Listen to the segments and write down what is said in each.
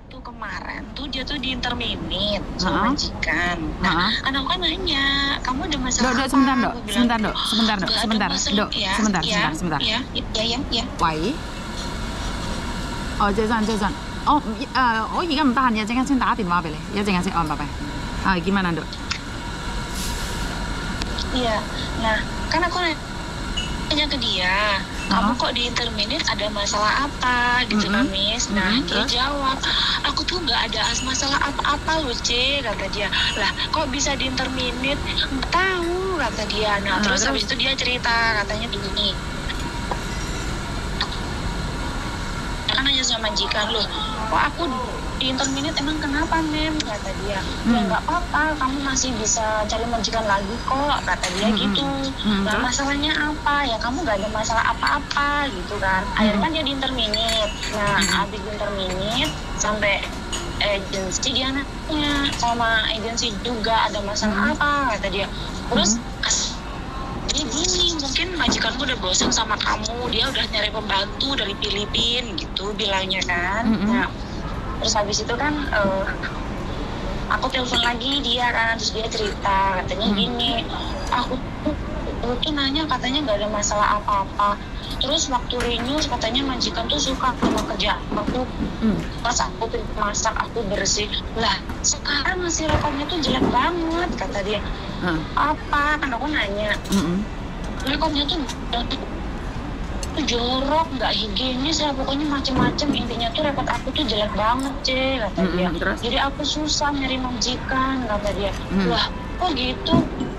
Sabtu kemarin tuh dia tuh di intermediate sama majikan. Nah, anak kan nanya, kamu ada masalah apa? Sebentar. Ya. Wei. Jason. Oh, 而家唔得閒，一陣間先打電話俾你，一陣間先，拜拜。Gimana Dok? Iya, nah kan aku nanya ke dia, kamu kok di intermediate ada masalah apa gitu kan Miss? Nah dia jawab, aku tuh nggak ada masalah apa-apa loh C, kata dia. Lah kok bisa di intermediate? Tahu, kata dia. Nah terus habis itu dia cerita, katanya begini. Kan nanya sama majikan loh, kok aku di intermediate emang kenapa Mem, kata dia. Ya nggak apa-apa, kamu masih bisa cari majikan lagi kok, kata dia gitu. Nah masalahnya apa, ya kamu nggak ada masalah apa-apa gitu kan. Akhirnya kan dia di intermediate. Nah abis di intermediate sampai agensi, dia nanya sama agensi juga ada masalah apa, kata dia. Terus gini, mungkin majikanku udah bosan sama kamu, dia udah nyari pembantu dari Filipina gitu bilangnya kan. Nah terus habis itu kan aku telepon lagi dia kan, terus dia cerita katanya gini, aku tuh nanya katanya nggak ada masalah apa-apa, terus waktu renew katanya majikan tuh suka sama kerja aku, pas aku masak aku bersih, lah sekarang hasil rekomnya tuh jelek banget, kata dia. Apa kan aku nanya, rekomnya tuh jorok, nggak higienis lah pokoknya, macem-macem intinya tuh repot aku tuh jelek banget C, kata dia. Jadi aku susah nyari majikan, kata dia. Lah kok gitu?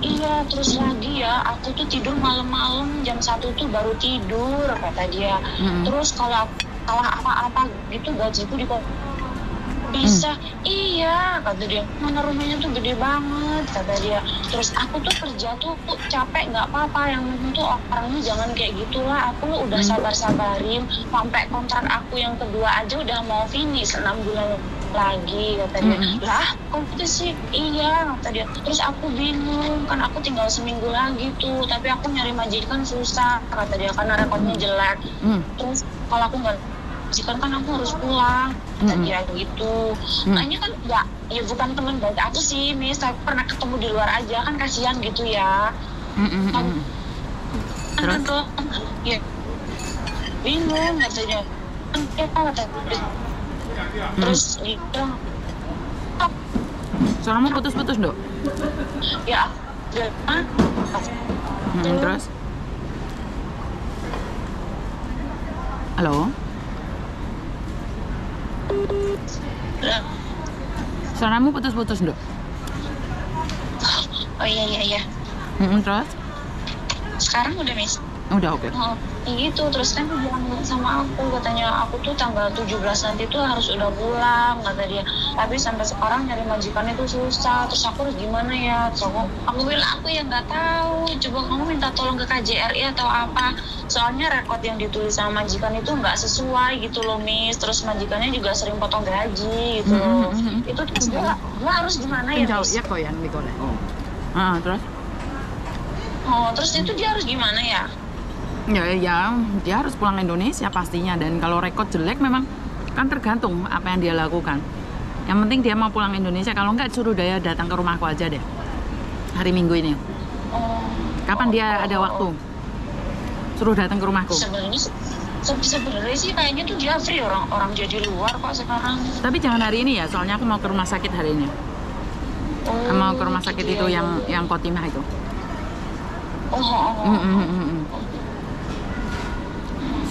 Iya, terus lagi ya, aku tuh tidur malam-malam jam 1 tuh baru tidur, kata dia. Terus kalau salah apa-apa gitu gajiku bisa. Iya, kata dia, mana rumahnya tuh gede banget, kata dia. Terus aku tuh kerja tuh capek nggak apa-apa, yang penting tuh orangnya jangan kayak gitulah. Aku udah sabar-sabarin sampai kontrak aku yang kedua aja udah mau finish 6 bulan lagi, kata dia. Lah kok gitu sih? Iya, kata dia. Terus aku bingung, kan aku tinggal seminggu lagi tuh, tapi aku nyari majikan susah, kata dia, karena rekodnya jelek. Terus kalau aku nggak majikan kan aku harus pulang, kata dia gitu. Nah ini kan nggak, ya bukan teman baik aku sih Miss, aku pernah ketemu di luar aja kan, kasihan gitu ya. Terus ya bingung, kata dia. Kata dia. Terus gitu. Suaramu putus-putus, Dok. Ya. Terus? Halo? Suaramu putus-putus, Dok. Oh iya. Terus? Sekarang udah, Miss? Udah oke. Gitu, terus kan bilang sama aku, katanya aku tuh tanggal 17 nanti tuh harus udah pulang, kata dia. Tapi sampai sekarang nyari majikan itu susah, terus aku harus gimana ya? Terus aku bilang aku yang nggak tahu, coba kamu minta tolong ke KJRI atau apa, soalnya rekod yang ditulis sama majikan itu nggak sesuai gitu loh Miss. Terus majikannya juga sering potong gaji gitu loh. Itu terus gue harus gimana ya Miss? Ya kok ya, Nicole. Terus? Terus itu dia harus gimana ya? Ya, dia harus pulang Indonesia pastinya, dan kalau rekod jelek memang kan tergantung apa yang dia lakukan. Yang penting dia mau pulang Indonesia, kalau enggak suruh dia datang ke rumahku aja deh. Hari Minggu ini. Kapan dia ada waktu? Suruh datang ke rumahku. Sebenarnya sih kayaknya tuh dia free, orang dia di luar kok sekarang. Tapi jangan hari ini ya, soalnya aku mau ke rumah sakit hari ini. Mau ke rumah sakit itu yang Khotimah itu.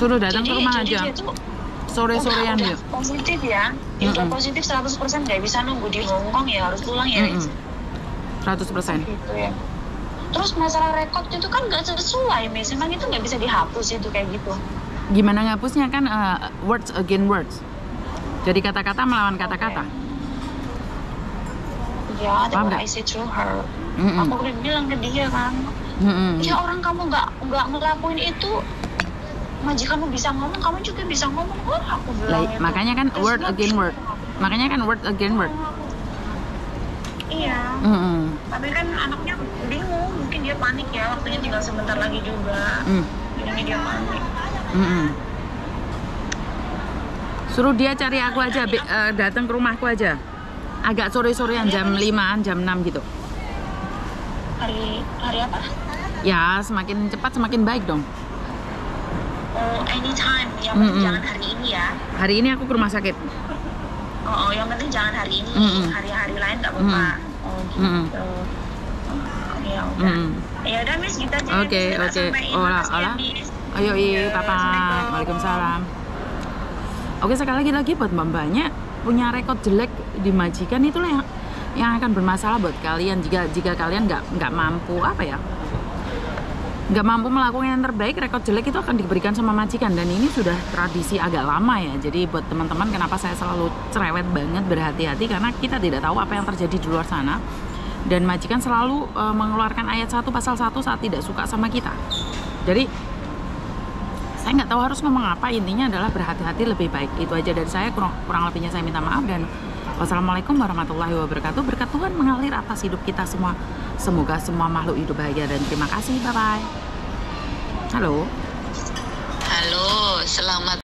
Suruh datang ke rumah aja sore-sorean dia. Positif ya, udah positif 100%, nggak bisa nunggu di Hongkong ya, harus pulang ya. 100%. Gitu ya. Terus masalah rekod itu kan nggak sesuai, Miss. Emang itu nggak bisa dihapus itu kayak gitu? Gimana ngapusnya kan words against words. Jadi kata-kata melawan kata-kata. Ya, tapi I say through her. Aku udah bilang ke dia kan. Ya orang kamu nggak ngelakuin itu, majikanmu bisa ngomong, kamu juga bisa ngomong, aku bilang itu. Makanya kan word against word. Iya. Tapi kan anaknya bingung, mungkin dia panik ya, waktunya tinggal sebentar lagi juga. Jadi dia panik. Suruh dia cari aku aja, datang ke rumahku aja. Agak sore-sorean, jam 5-an, jam 6 gitu. Hari apa? Ya, semakin cepat semakin baik dong. Oh, anytime. Yang penting jangan hari ini ya. Hari ini aku ke rumah sakit. Oh, yang penting jangan hari ini. Hari-hari lain nggak apa-apa. Oh, gitu. Ya udah. Ya udah, Miss, kita jalan. Oke. Olah. Ayo, papa. Waalaikumsalam. Oke, sekali lagi buat mbak-mbaknya punya rekod jelek di majikan, itulah yang akan bermasalah buat kalian jika kalian nggak mampu nggak mampu melakukan yang terbaik. Rekod jelek itu akan diberikan sama majikan, dan ini sudah tradisi agak lama ya. Jadi buat teman-teman, kenapa saya selalu cerewet banget, berhati-hati, karena kita tidak tahu apa yang terjadi di luar sana, dan majikan selalu mengeluarkan ayat 1 pasal 1 saat tidak suka sama kita. Jadi saya nggak tahu harus ngomong apa, intinya adalah berhati-hati lebih baik. Itu aja dari saya, kurang lebihnya saya minta maaf, dan wassalamualaikum warahmatullahi wabarakatuh. Berkat Tuhan mengalir atas hidup kita semua. Semoga semua makhluk hidup bahagia, dan terima kasih. Bye-bye. Halo. Halo, selamat